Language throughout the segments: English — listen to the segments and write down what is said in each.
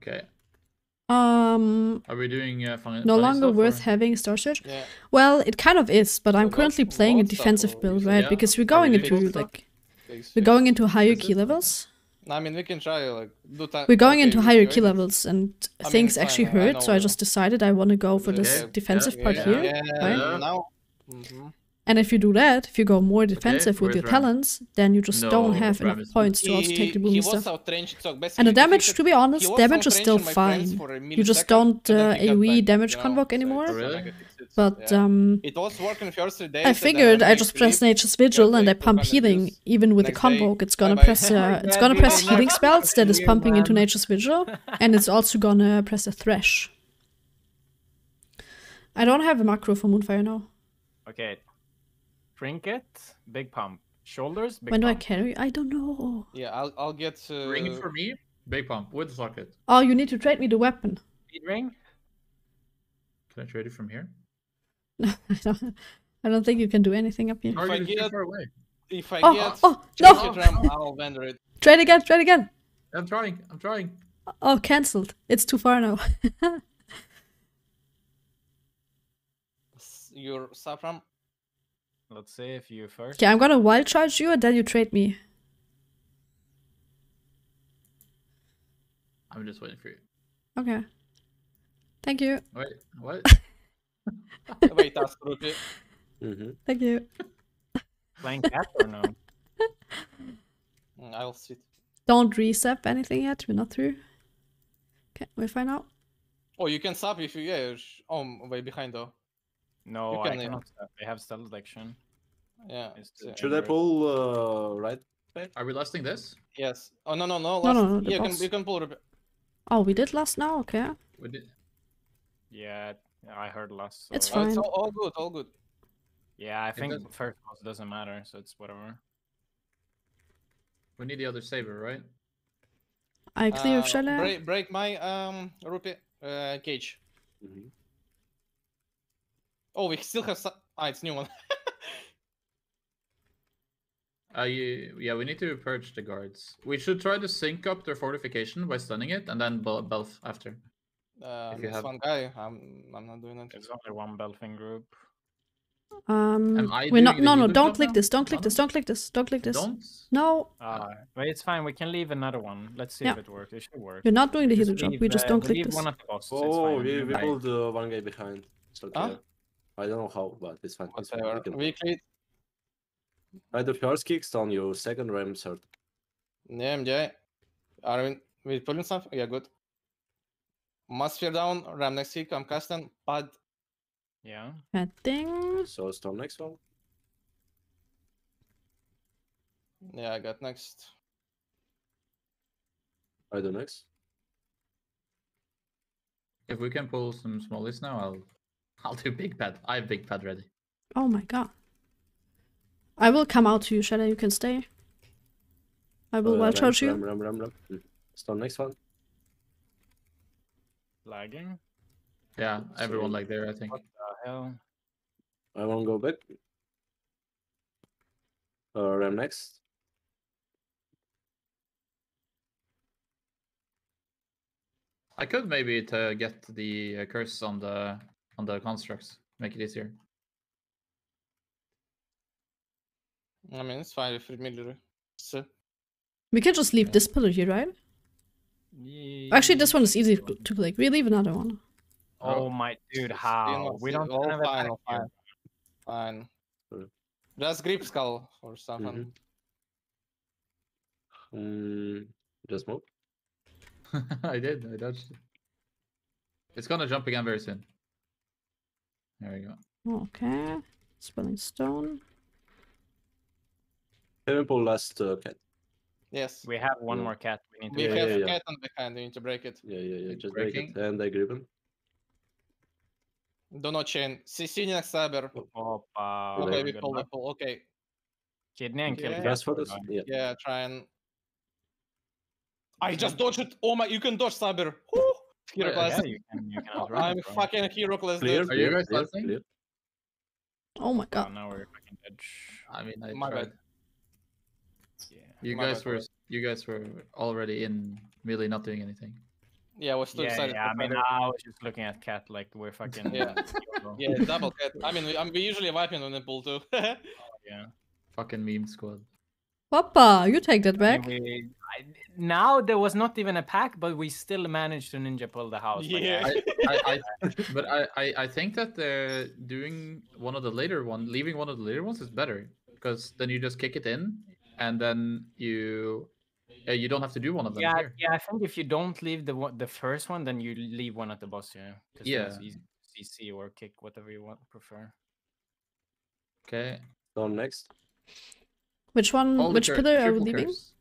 Okay. Are we doing no longer worth having Star Search? Yeah. Well, it kind of is, but I'm currently playing a defensive build, right? Yeah. Because we're going into like we're going into higher key levels. I mean, we can try like do time. We're going into higher key levels, and things actually hurt. So I just decided I want to go for this defensive part here, right? And if you do that, if you go more defensive with your talents, then you just don't have enough points to also take the boom stuff. And the damage, to be honest, damage is still fine. You just don't AoE damage convoke anymore. Really? But I figured I just press Nature's Vigil and I pump healing. Even with the convoke, it's gonna press healing spells that is pumping into Nature's Vigil, and it's also gonna press a Thresh. I don't have a macro for Moonfire now. Okay. Trinket, big pump. Shoulders, big pump. When do I carry? I don't know. Yeah, I'll get... Ring it for me, big pump, with socket. Oh, you need to trade me the weapon. Speed ring? Can I trade it from here? No, I don't think you can do anything up here. If I get... Far away. If I get... Oh, no! I'll vendor it. Trade again, trade again! I'm trying. Oh, cancelled. It's too far now. Your Saffron? Let's see if you first. Okay, I'm gonna wild charge you and then you trade me. I'm just waiting for you. Okay. Thank you. Wait, what? Wait, that's okay. Thank you. Playing cat or no? I'll sit. Don't resap anything yet, we're not through. Okay, we'll find out. Oh, you can sap if you, yeah. Oh, way behind though. No, I cannot. They have stealth detection. Yeah. Should I pull right back? Are we lasting this? Yes. Oh, no. Last. No. Yeah, you can pull. Oh, we did last now? Okay. We did. Yeah, I heard last. So... It's fine. It's all good. Yeah, I think the first boss doesn't matter, so it's whatever. We need the other saber, right? I clear Shalom. Break my rupee cage. Mm-hmm. Oh, we still have some... Ah, it's new one. Yeah, we need to purge the guards. We should try to sync up their fortification by stunning it, and then Belf after. There's one guy. I'm not doing it. There's only one Belfing group. Don't click this. Don't click this. Don't? No. But it's fine. We can leave another one. Let's see if it works. It should work. You're not doing the healer job. We just don't click this. One of the bosses. Oh, we pulled one guy behind. It's okay. Huh? I don't know how, but it's fine. We cleared. Right of yours kicks on your second ram, third. Yeah, MJ. Are we pulling something? Yeah, good. Must fear down, ram next kick, I'm casting, pad. Yeah. Padding. So storm next one. Yeah, I got next. I do next. If we can pull some smallies now, I'll do big pad. I have big pad ready. Oh my god. I will come out to you, Shadow. You can stay. I will wild charge you. Ram. Storm next one. Lagging? Yeah, everyone lag there, I think. What the hell? I won't go back. Ram next. I could maybe to get the curse on the constructs, make it easier. I mean, it's fine if it we can just leave this pillar here, right? Yeah. Actually, this one is easy to click. We leave another one. Oh my dude, how? We don't have it. Fine. Just grip skull or something. Just move. I dodged it. It's gonna jump again very soon. There we go. Okay. Spelling stone. Terrible last cat. Yes. We have one more cat. We need to have a cat on the hand. We need to break it. Yeah. Just break it. And I grip him. Do not chain. CC next cyber. Okay, we pull. Okay. Kidney and kill. Yeah, try and... I just dodged it. Oh my, you can dodge cyber. Woo! Hero class. Yeah, you can I'm fucking hero class. Are you guys listening? Oh my god. Oh, now we're fucking edge. I mean, my bad. Yeah. You guys were already in, really not doing anything. Yeah, I was too excited. Yeah, I mean, I was just looking at Cat like we're fucking. Yeah, double Cat. I mean, we usually wipe him on the pool too. Oh, yeah, fucking meme squad. Papa, you take that back. Now there was not even a pack, but we still managed to ninja pull the house. Yeah. Like, I think that doing one of the later ones, leaving one of the later ones is better, because then you just kick it in, and then you don't have to do one of them. Yeah, here. Yeah. I think if you don't leave the first one, then you leave one at the boss. Yeah. Yeah. It's easy to CC or kick, whatever you want, prefer. Okay. So I'm next. Which one? Which pillar are we leaving? Curse.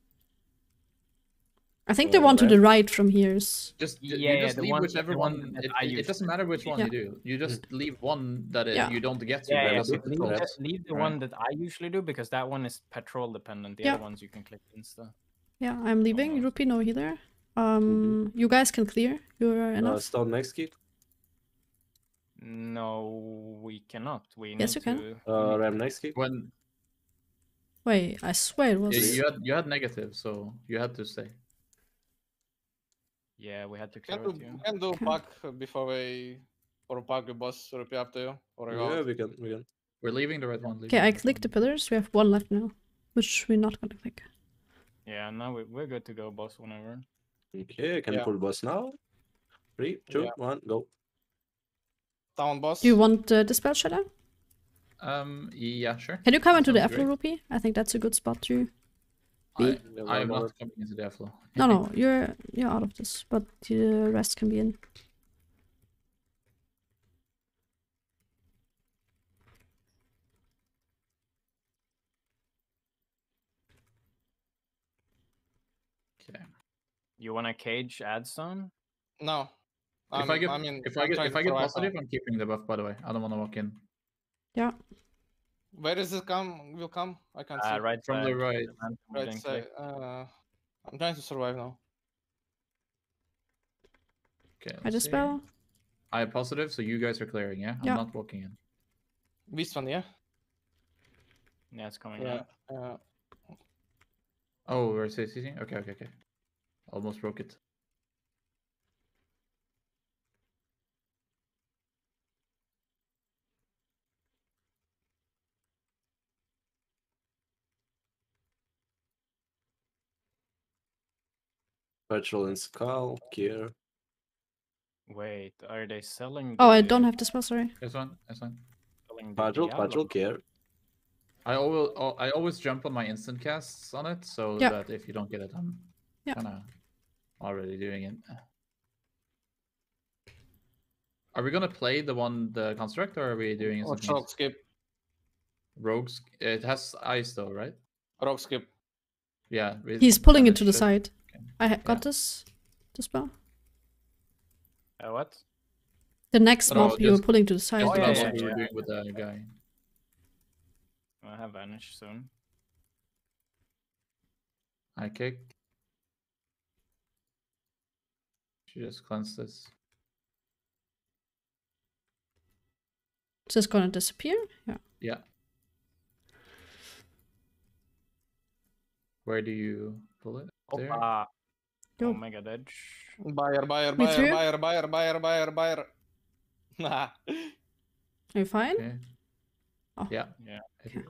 I think the one to the right from here is. Just leave whichever one. It doesn't matter which one you do. You just leave one that you don't get to. Leave the one that I usually do, because that one is patrol dependent. The other ones you can click insta. Yeah, I'm leaving. Rupi, no healer. You guys can clear. You're enough. Stone next keep. No, we cannot. We yes, need you to... can. Ram next keep. When. Wait, I swear it was... Yeah, you had negative, so you had to stay. Yeah, we had to clear it. We can do pack before we... Or pack the boss, or up to you. Or yeah, we can. We're leaving the red one. Okay, I clicked the pillars. We have one left now, which we're not gonna click. Yeah, now we're good to go, boss, whenever. Okay, can you pull boss now? 3, 2, 1, go. Down, boss. Do you want Dispel Shadow? Yeah, sure. Can you come into the Aflo, Rupi? I think that's a good spot to be. I'm not coming into the Aflo. No, you're out of this, but the rest can be in. Okay. You want to cage Adson? No. If I get positive, I'm keeping the buff. By the way, I don't want to walk in. Yeah. Where does it come? Will come? I can't see. Right from the right. Right side. I'm trying to survive now. Okay. I just spell. I am positive, so you guys are clearing, yeah? I'm not walking in. This one, yeah? Yeah, it's coming up. Oh, we're CC? Okay. Almost broke it. Virtual and Skull, Gear. Wait, are they selling? Oh, I don't have to spell, sorry. This one. Virtual, Gear. I always jump on my instant casts on it, so that if you don't get it, I'm kind of already doing it. Are we going to play the construct, or are we doing something? Rogue skip. Rogues. It has eyes, though, right? Rogue skip. Yeah. He's pulling it to the side. I got this spell. What? The next mob you were pulling to the side. Oh, yeah. With the guy. I have vanish soon. I kick. She just cleansed this. Is this gonna disappear? Yeah. Yeah. Where do you pull it? There. Oh my god, edge. Buyer. Nah. Are you fine? Okay. Oh. Yeah. Okay.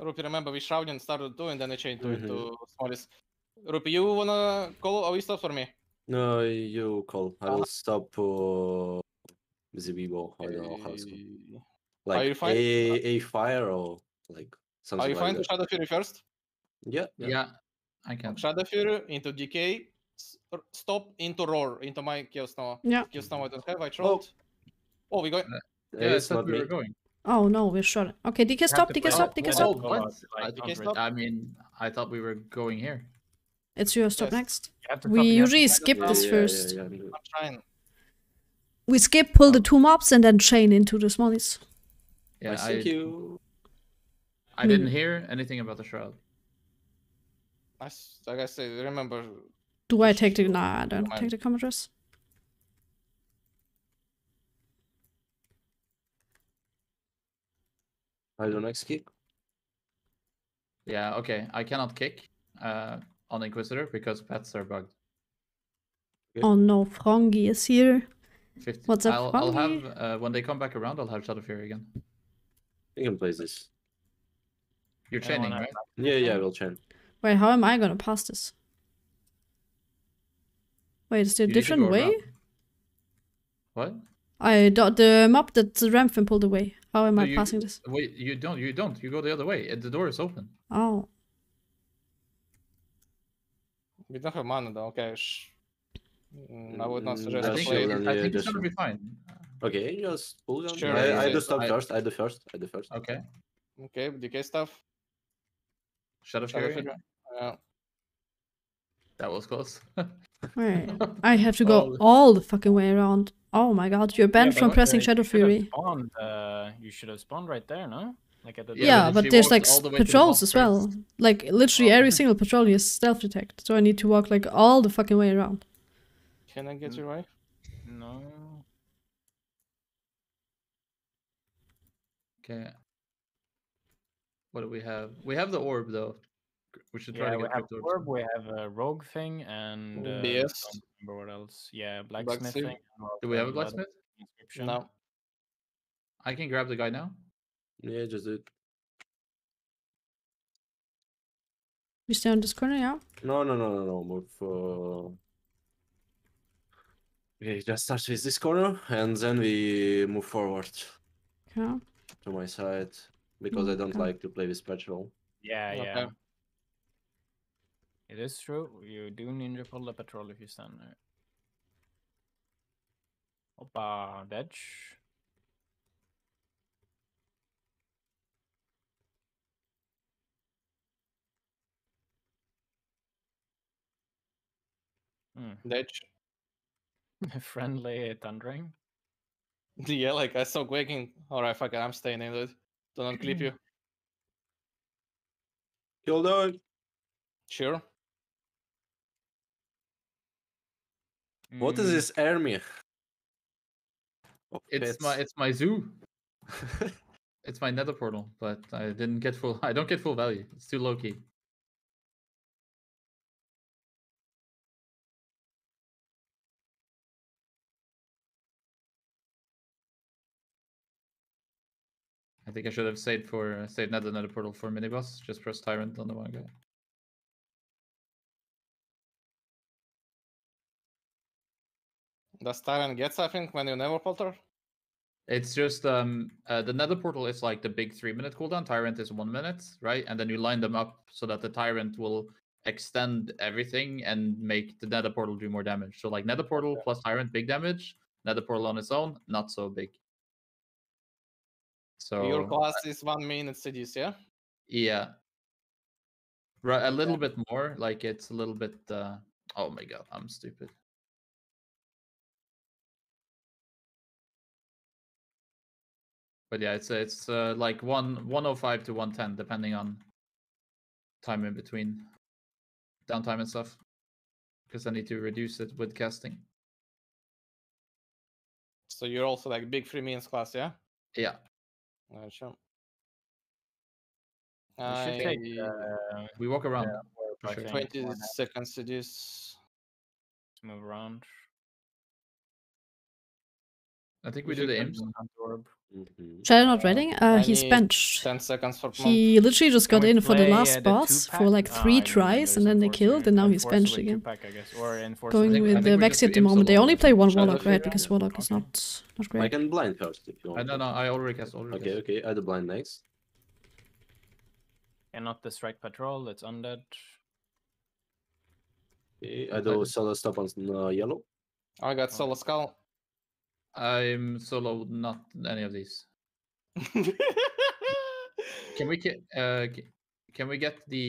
Rupi, remember we shrouded started 2 and then I changed to smallest. Rupi, you wanna call or you stop for me? No, you call. I will stop the Vivo. I don't know how it's called. Like, are you fine? A fire or like something. Are you fine to Shadow Fury first? Yeah. I can. Shadow Fury into Decay, stop into Roar, into my Chaos Nova. Yeah. Chaos Nova I don't have, I trolled. Oh, we going? Yeah, it's not me. Oh no, we're short. Okay, Decay stop. What? I mean, I thought we were going here. It's your stop next. We usually skip this first. I'm trying. We skip, pull the 2 mobs, and then chain into the smallies. Yeah, thank you. I didn't hear anything about the Shroud. Like I said, remember. Do I take the? Nah, I don't take the common dress. I don't next kick. Yeah, okay. I cannot kick on Inquisitor because pets are bugged. Good. Oh no, Frangi is here. 50. What's up, Frangi? I'll have, when they come back around, I'll have Shadow Fury again. You can play this. You're chaining, right? Yeah, yeah, we'll chain. Wait, how am I gonna pass this? Wait, is there a different way? Around. What? I dot the map that the Ramfin pulled away. How am I passing this? Wait, you don't. You go the other way. The door is open. Oh. We don't have mana though, okay. I would not suggest I think it's gonna be fine. Okay, just pull down. Sure, I do stuff first. I do first. Okay. Okay, DK stuff. Shadow Fury. Yeah. That was close. Right. I have to go all the fucking way around. Oh my god, you're banned from pressing Shadow Fury. You should have spawned right there, no? Like at the but there's like patrols as well. Like literally every single patrol is stealth detect. So I need to walk like all the fucking way around. Can I get you right? No. Okay. What do we have? We have the orb though. We should try to get the orb. We have a rogue thing and yes. I don't remember what else. Yeah, blacksmithing. Do we have a blacksmith? No. I can grab the guy now. Yeah, just do it. You stay on this corner, yeah? No. Move for. Okay, just start with this corner and then we move forward. Yeah. To my side. Because I don't like to play with patrol. Yeah, okay. Yeah. It is true. You do ninja pull the patrol if you stand there. Opa, dodge. Dodge. Friendly thundering. Yeah, like I stopped waking. Alright, fuck it, I'm staying in, dude. Don't unclip you. You'll do it. Sure. What is this army? Oh, it's my zoo. It's my nether portal, but I don't get full value. It's too low key. I think I should have saved nether portal for miniboss. Just press Tyrant on the one guy. Does Tyrant get something when you never polter? It's just the nether portal is like the big 3-minute cooldown. Tyrant is 1 minute, right? And then you line them up so that the Tyrant will extend everything and make the nether portal do more damage. So like nether portal plus Tyrant, big damage. Nether portal on its own, not so big. So your class is 1 minute CDs, yeah? Yeah. Right, a little bit more. Like it's a little bit. Oh my god, I'm stupid. But yeah, it's like 105 to 110 depending on time in between downtime and stuff, because I need to reduce it with casting. So you're also like big 3 minutes class, yeah? Yeah. Sure. We walk around. Yeah, sure. 20 seconds to this. Move around. I think we do the imps. Shadow not reading? He's benched. 10 seconds for he literally just got in for the last boss for like 3 tries and then they killed and now he's benched again. Going with the Vexy at the moment. They only play one Warlock, right? Because Warlock is not great. I can blind first if you want. No, I already cast. Okay, I do blind next. And not the strike patrol, it's undead. Okay, I do solo stop on yellow. I got solo skull. I'm solo, not any of these. Can we get the?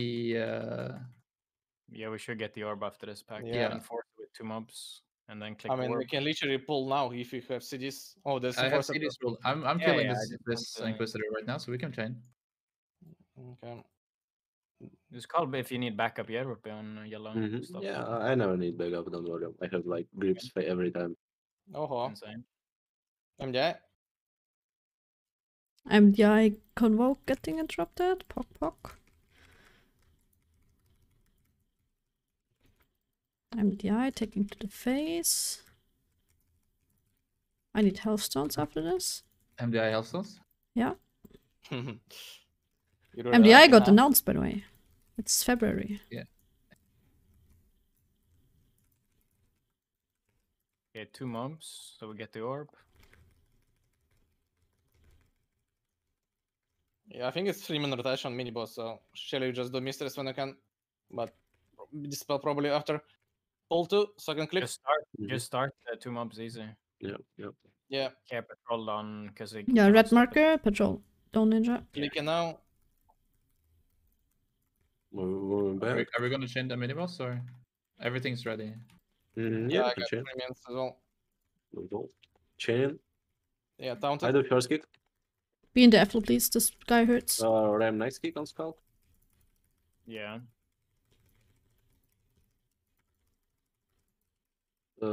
Yeah, we should get the orb after this pack. Yeah, enforce with 2 mobs and then click. I mean, we can literally pull now if you have CDs. Oh, there's. I have CDs rule. I'm killing this Inquisitor right now, so we can chain. Okay. Just call if you need backup. Yeah, would be on yellow. And stuff. Yeah, I never need backup. Don't worry. I have like grips for every time. Oh, insane. MDI Convoke getting interrupted. Pock. MDI taking to the face. I need health stones after this. MDI health stones? Yeah. MDI got announced, by the way. It's February. Yeah. Okay, 2 months, so we get the orb. Yeah, I think it's 3-man rotation mini boss, so surely you just do Mistress when I can, but dispel probably after all 2, second click. Just start 2 mobs easy. Yeah. Okay, patrol on Kazik. Yeah, red marker, patrol. Don't ninja. Click it now. Are we gonna change the miniboss or everything's ready? Yeah, I got 3 minutes as well. Chain. Yeah, taunted. I do first kick. Be in the Ethel, please. This guy hurts. Ram nice kick on Skull. Yeah.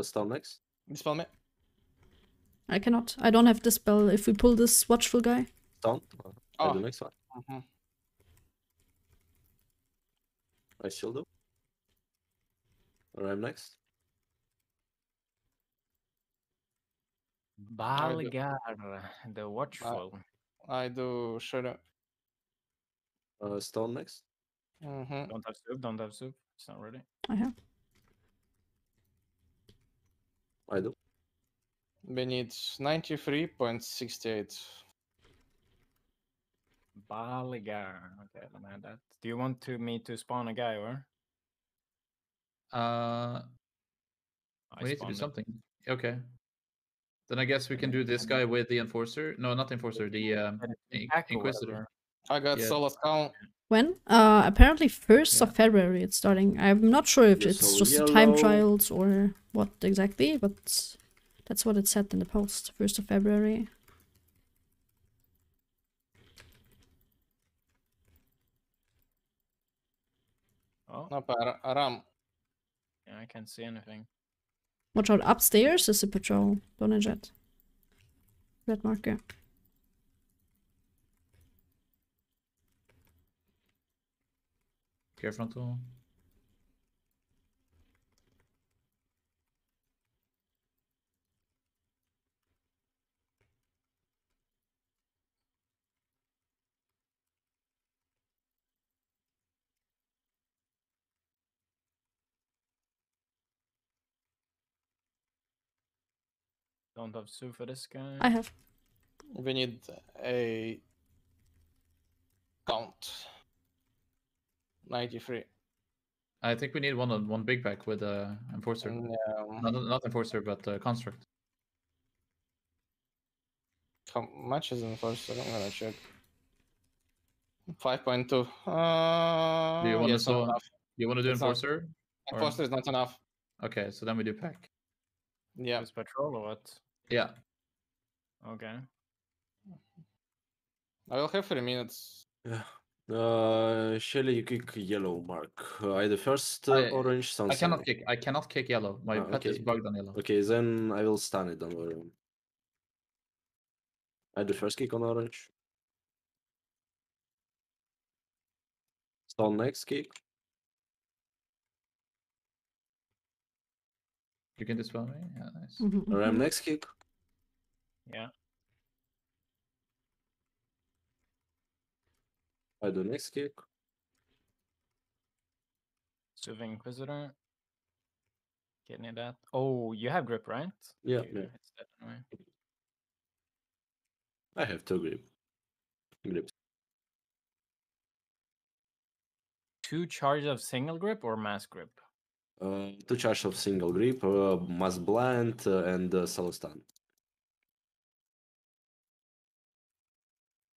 Stun next. Dispel me. I cannot. I don't have dispel. If we pull this watchful guy. Stun. I do next one. I still do. Ram next. Balgar, the watchful. I do shadow. Stone next. Don't have soup. It's not ready. I have. I do. We need 93.68. Balgar. Okay, let me add that. Do you want me to spawn a guy or? We need to do something. Okay. Then I guess we can do this guy with the Enforcer. No, not Enforcer, the Inquisitor. I got Solas count. When? Apparently 1st of February it's starting. I'm not sure if it's just yellow. Time trials or what exactly, but that's what it said in the post. 1st of February. Oh, no, Aram. Yeah, I can't see anything. Watch out, upstairs is a patrol. Don't eject. Red marker. Care frontal. Don't have soup for this guy. I have. We need a count. 93. I think we need one big pack with Enforcer. Not Enforcer, but Construct. How much is Enforcer? I'm gonna check. 5.2. Do you want to do Enforcer? Enforcer is not enough. Okay, so then we do pack. Yeah. It's patrol or what? Yeah. Okay. I will have 3 minutes. Yeah. Shelly, you kick yellow mark. Either first orange sunset. I cannot kick yellow. My pet is bugged on yellow. Okay, then I will stun it, don't worry. I do first kick on orange. Stun next kick. You can dispel me? Yeah, nice. Ram next kick. Yeah. I do next kick. Serving Inquisitor. Getting it out. Oh, you have grip, right? Yeah. I have 2 grip. Grips. 2 charges of single grip or mass grip? 2 charges of single grip, mass blind, and Celestine.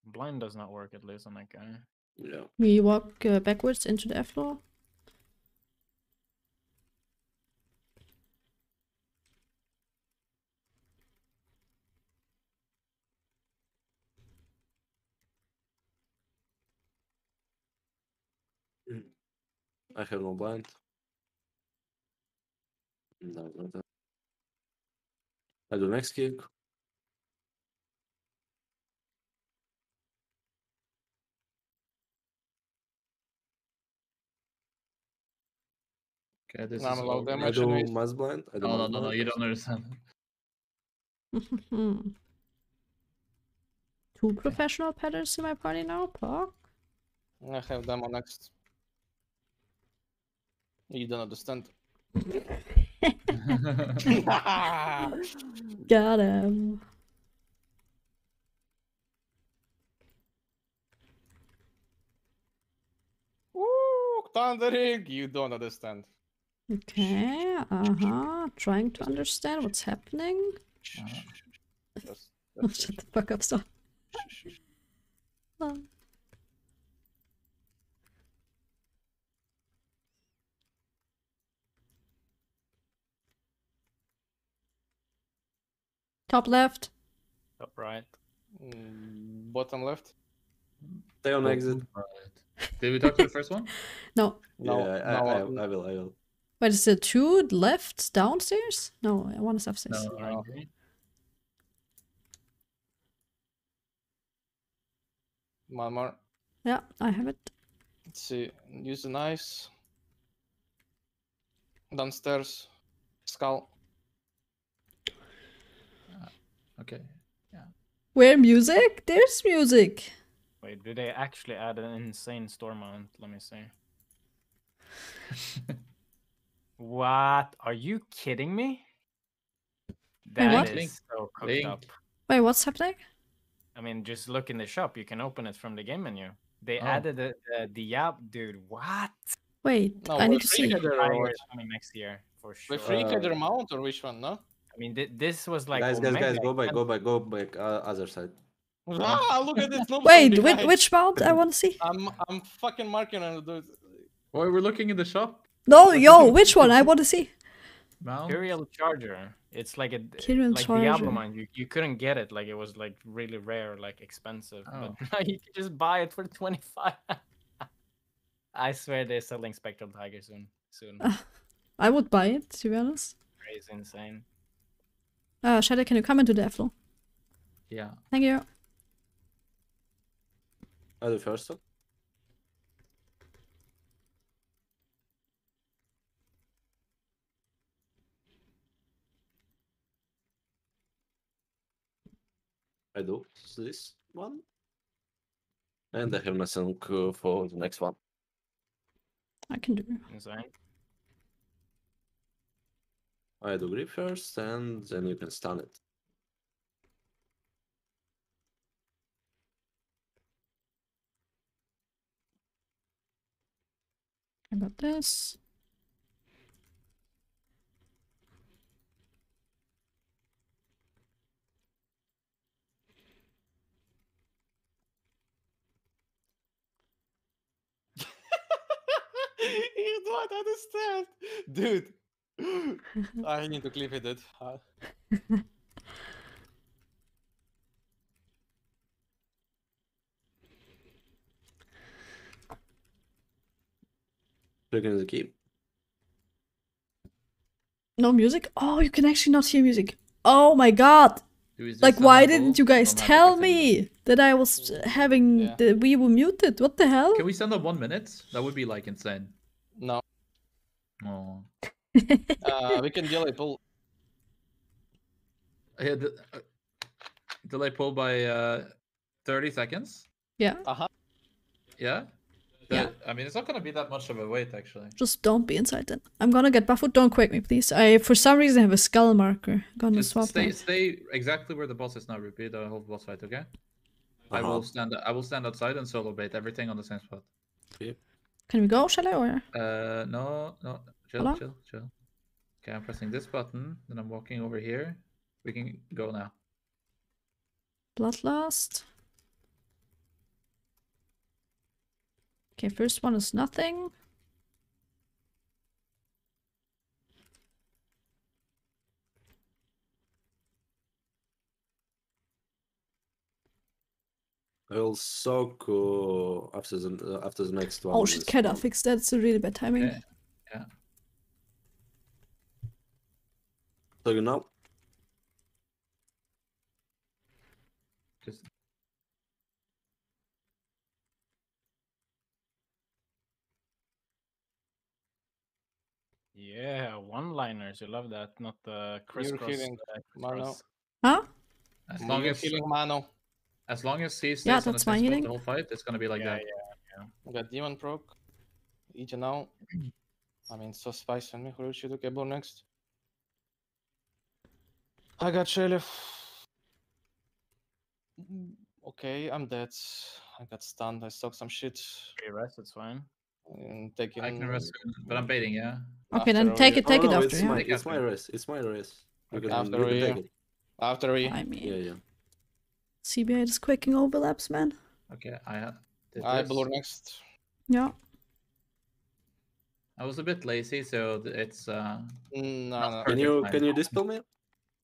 Blind does not work, at least on that guy. Yeah. We walk backwards into the F-floor. I have no blind. No. I do next kick. Okay, this is all I do mass blind. No, you don't understand. Two professional peddlers in my party now, Puck. I have them on next. You don't understand. Got him. Ooh, thundering! You don't understand. Okay, trying to understand what's happening. Oh, shut the fuck up, stop. Oh. Top left. Top right. Bottom left. Stay on exit. Right. Did we talk to the first one? No. No, I will. Wait, is there two left downstairs? No, one is upstairs. No, right. One more. Yeah, I have it. Let's see. Use the knives. Downstairs. Skull. Okay. Yeah. Where music? There's music. Wait, did they actually add an insane storm mount? Let me see. What? Are you kidding me? That is so cooked up. Wait, what's happening? I mean, just look in the shop. You can open it from the game menu. They added the app, dude. What? Wait, no, I need to see. Coming next year for sure. The Freakader mount or which one? No. I mean, this was like... Guys, go back, other side. Ah, look at this. Wait, which mount? I want to see. I'm fucking marking on the... Well, we're looking in the shop. No, yo, which one? I want to see. Imperial Charger. It's like a... like Diablo mount. You couldn't get it. Like, it was like really rare, like expensive. Oh. But now you can just buy it for 25. I swear they're selling Spectral Tiger soon. I would buy it, to be honest. Crazy, insane. Shadow, can you come into the airflow? Yeah. Thank you. Are the first one? I do this one. And I have my sync for the next one. I can do it. I do grip first, and then you can stun it. How about this? You don't understand, dude. I need to clip it, dude. Looking at the key. No music? Oh, you can actually not hear music. Oh my god! Like, why didn't you guys tell me that I was having the Weebu muted? What the hell? Can we stand up 1 minute? That would be like insane. No. Oh. We can delay pull. Yeah, delay pull by 30 seconds. Yeah. Yeah. I mean, it's not gonna be that much of a wait, actually. Just don't be inside then. I'm gonna get baffled. Don't quake me, please. I, for some reason, have a skull marker. Gonna swap. Stay exactly where the boss is now. Repeat the whole boss fight, okay? I will stand outside and solo bait everything on the same spot. Yep. Can we go? Shall I or? No. Chill. Okay, I'm pressing this button, then I'm walking over here. We can go now. Bloodlust. Okay, first one is nothing. I'll soak after the next one. Oh shit, Kedar fixed that. It's a really bad timing. Okay. Yeah. Looking up. Yeah, one-liners. You love that, not the crisscross. You're healing Mano. Huh? As long as you're healing Mano. As long as he stays on the same spot the whole fight, it's gonna be like that. Yeah. We got Demon proc. Idzie now. I mean, so spice on me. Who should do Kebo next? I got Shellef. Okay, I'm dead. I got stunned. I stuck some shit. Okay, rest. It's fine. And taking... I can rest, but I'm baiting. Yeah. Okay, after then take it after. It's, it's my rest. It's my rest. Okay, after we. After we. I mean. Yeah, yeah. CBA is quaking overlaps, man. Okay, I blur next. Yeah. I was a bit lazy, so it's no. Can you dispel me?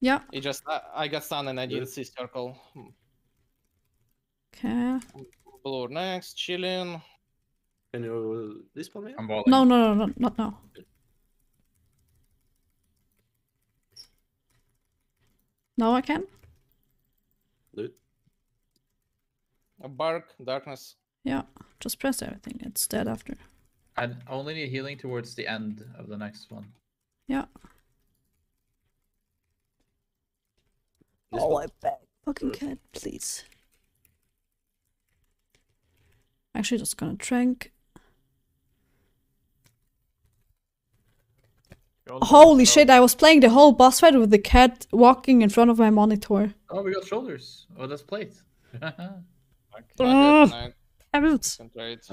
Yeah. It just I got stunned and I didn't see circle. Okay. Blur next, chilling. Can you dispel me? I'm balling. No, not now. Now I can. Do it. A bark, darkness. Yeah, just press everything. It's dead after. I only need healing towards the end of the next one. Yeah. Oh, I beg. Fucking cat, please. Actually, just gonna drink. Holy shit, I was playing the whole boss fight with the cat walking in front of my monitor. Oh, we got shoulders. Oh, that's plate. I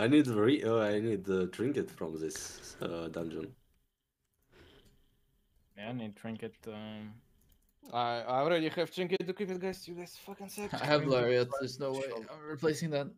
need the trinket from this dungeon. Yeah, I need trinket. I already have trinket to keep it, guys. You guys fucking suck. I have lariat. There's no way I'm replacing that.